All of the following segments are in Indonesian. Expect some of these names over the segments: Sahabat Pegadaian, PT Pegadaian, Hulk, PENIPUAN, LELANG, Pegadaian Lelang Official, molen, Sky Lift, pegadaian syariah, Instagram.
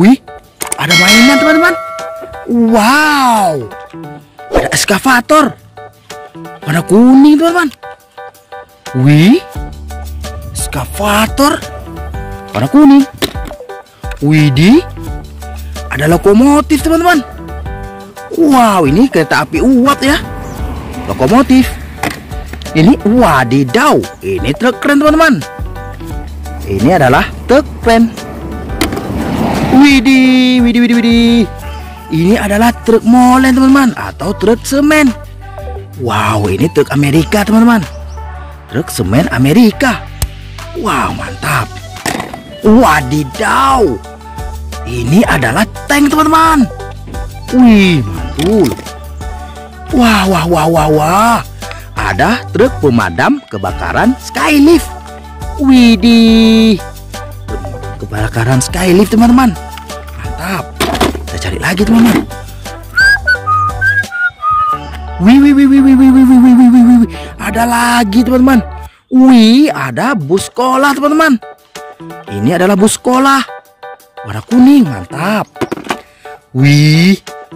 Wih, ada mainan teman-teman. Wow, ada eskavator warna kuning teman-teman. Wih, eskavator warna kuning. Widih, ada lokomotif teman-teman. Wow, ini kereta api uap ya. Lokomotif ini, wadidaw, ini truk keren teman-teman. Ini adalah truk keren. Widih. Ini adalah truk molen teman-teman, atau truk semen. Wow, ini truk Amerika teman-teman. Truk semen Amerika. Wow, mantap. Wadidaw, ini adalah tank teman-teman. Wih, mantul. Wah. Ada truk pemadam kebakaran Sky Lift. Widih, kebakaran Sky Lift teman-teman. Mantap. Kita cari lagi teman-teman. Wih. Ada lagi teman-teman. Wih, ada bus sekolah teman-teman. Ini adalah bus sekolah warna kuning, mantap. Wih,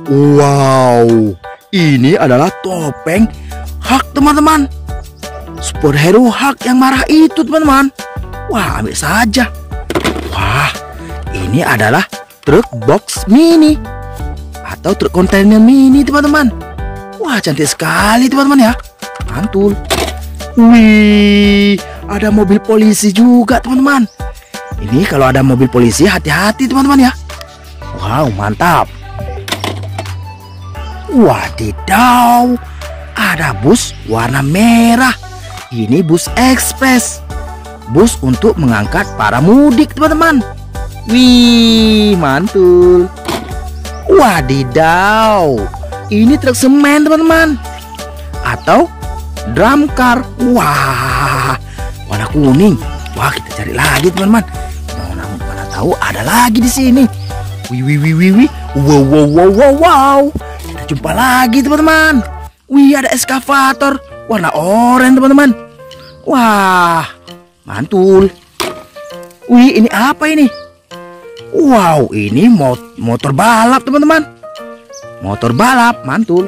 wow. Ini adalah topeng Hulk teman-teman. Superhero Hulk yang marah itu teman-teman. Wah, ambil saja. Wah, ini adalah truk box mini, atau truk kontainer mini teman-teman. Wah, cantik sekali teman-teman ya. Mantul. Wih, ada mobil polisi juga teman-teman. Ini kalau ada mobil polisi hati-hati teman-teman ya. Wow, mantap. Wadidaw, ada bus warna merah. Ini bus ekspres, bus untuk mengangkat para mudik teman-teman. Wih, mantul. Wadidaw, ini truk semen teman-teman, atau drum car. Wah, warna kuning. Wah, kita cari lagi teman-teman. Mana tahu ada lagi di sini. Wih. Wow. Kita jumpa lagi teman-teman. Wih, ada eskavator warna oranye teman-teman. Wah, mantul. Wih, ini apa ini? Wow, ini motor balap teman-teman. Motor balap, mantul.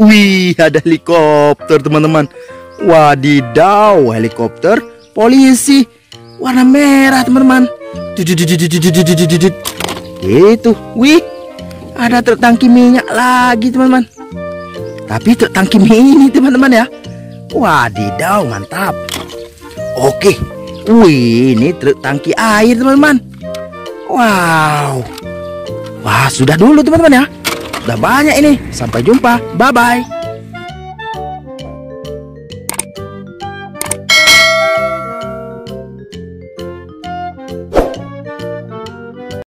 Wih, ada helikopter teman-teman. Wadidaw, helikopter polisi warna merah teman-teman. Gitu. Wih, ada truk tangki minyak lagi teman-teman. Tapi truk tangki mini teman-teman ya. Wadidaw, mantap. Oke. Wih, ini truk tangki air teman-teman. Wow. Wah, sudah dulu teman-teman ya. Sudah banyak ini. Sampai jumpa. Bye-bye.